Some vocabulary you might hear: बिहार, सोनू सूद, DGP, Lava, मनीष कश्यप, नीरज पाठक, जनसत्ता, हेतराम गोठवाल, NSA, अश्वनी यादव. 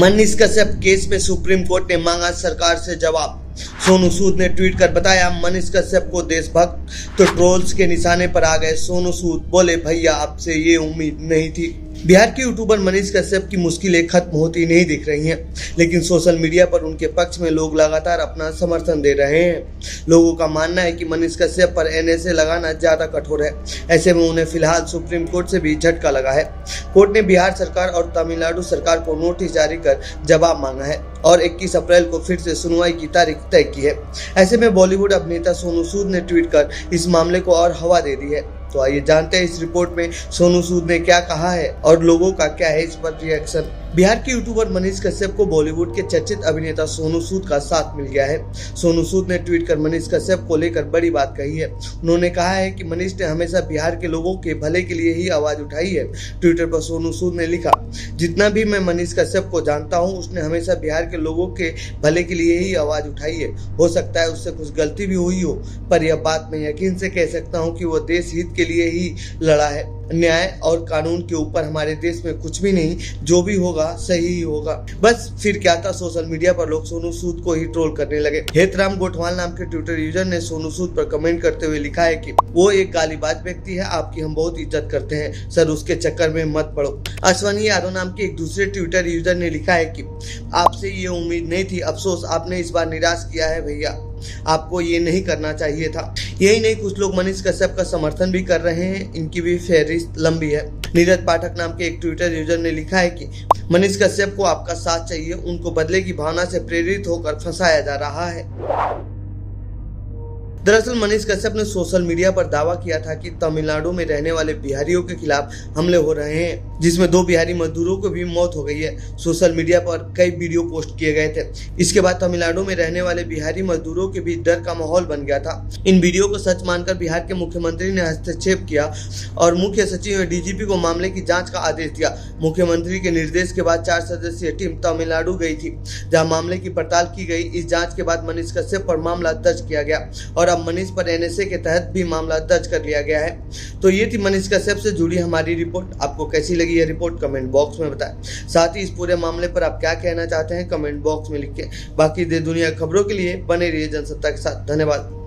मनीष कश्यप case में supreme court ने मांगा सरकार से जवाब। सोनू सूद ने ट्वीट कर बताया, मनीष कश्यप को देशभक्त तो ट्रोल्स के निशाने पर आ गए। सोनू सूद बोले, भैया आपसे ये उम्मीद नहीं थी। बिहार के यूट्यूबर मनीष कश्यप की मुश्किलें खत्म होती नहीं दिख रही हैं, लेकिन सोशल मीडिया पर उनके पक्ष में लोग लगातार अपना समर्थन दे रहे हैं। लोगों का मानना है कि मनीष कश्यप पर NSA लगाना ज्यादा कठोर है। ऐसे में उन्हें फिलहाल सुप्रीम कोर्ट से भी झटका लगा है। कोर्ट ने बिहार सरकार और तमिलनाडु सरकार को नोटिस जारी कर जवाब मांगा है और 21 अप्रैल को फिर से सुनवाई की तारीख तय की है। ऐसे में बॉलीवुड अभिनेता सोनू सूद ने ट्वीट कर इस मामले को और हवा दे दी है। तो आइए जानते हैं इस रिपोर्ट में सोनू सूद ने क्या कहा है और लोगों का क्या है इस पर रिएक्शन। बिहार के यूट्यूबर मनीष कश्यप को बॉलीवुड के चर्चित अभिनेता सोनू सूद का साथ मिल गया है। सोनू सूद ने ट्वीट कर मनीष कश्यप को लेकर बड़ी बात कही है। उन्होंने कहा है कि मनीष ने हमेशा बिहार के लोगों के भले के लिए ही आवाज उठाई है। ट्विटर पर सोनू सूद ने लिखा, जितना भी मैं मनीष कश्यप को जानता हूं, उसने हमेशा बिहार के लोगों के भले के लिए ही आवाज उठाई है। हो सकता है उससे कुछ गलती भी हुई हो, पर यह बात मैं यकीन से कह सकता हूं कि वो देश हित के लिए ही लड़ा है। न्याय और कानून के ऊपर हमारे देश में कुछ भी नहीं, जो भी होगा सही ही होगा। बस फिर क्या था, सोशल मीडिया पर लोग सोनू सूद को ही ट्रोल करने लगे। हेतराम गोठवाल नाम के ट्विटर यूजर ने सोनू सूद पर कमेंट करते हुए लिखा है कि वो एक गालीबाज व्यक्ति है, आपकी हम बहुत इज्जत करते हैं सर, उसके चक्कर में मत पड़ो। अश्वनी यादव नाम के एक दूसरे ट्विटर यूजर ने लिखा है कि आपसे ये उम्मीद नहीं थी, अफसोस आपने इस बार निराश किया है भैया, आपको ये नहीं करना चाहिए था। यही नहीं, कुछ लोग मनीष कश्यप का समर्थन भी कर रहे हैं, इनकी भी फेहरिस्त लंबी है। नीरज पाठक नाम के एक ट्विटर यूजर ने लिखा है कि मनीष कश्यप को आपका साथ चाहिए, उनको बदले की भावना से प्रेरित होकर फंसाया जा रहा है। दरअसल मनीष कश्यप ने सोशल मीडिया पर दावा किया था कि तमिलनाडु में रहने वाले बिहारियों के खिलाफ हमले हो रहे हैं, जिसमें 2 बिहारी मजदूरों को भी मौत हो गई है। सोशल मीडिया पर कई वीडियो पोस्ट किए गए थे। इसके बाद तमिलनाडु में रहने वाले बिहारी मजदूरों के बीच डर का माहौल बन गया था। इन वीडियो को सच मानकर बिहार के मुख्यमंत्री ने हस्तक्षेप किया और मुख्य सचिव और DGP को मामले की जाँच का आदेश दिया। मुख्यमंत्री के निर्देश के बाद 4 सदस्यीय टीम तमिलनाडु गयी थी, जहाँ मामले की पड़ताल की गयी। इस जाँच के बाद मनीष कश्यप पर मामला दर्ज किया गया और अब मनीष पर NSA के तहत भी मामला दर्ज कर लिया गया है। तो ये थी मनीष कश्यप से जुड़ी हमारी रिपोर्ट। आपको कैसी लगी ये रिपोर्ट कमेंट बॉक्स में बताएं। साथ ही इस पूरे मामले पर आप क्या कहना चाहते हैं कमेंट बॉक्स में लिख के। बाकी दे दुनिया खबरों के लिए बने रहिए जनसत्ता के साथ। धन्यवाद।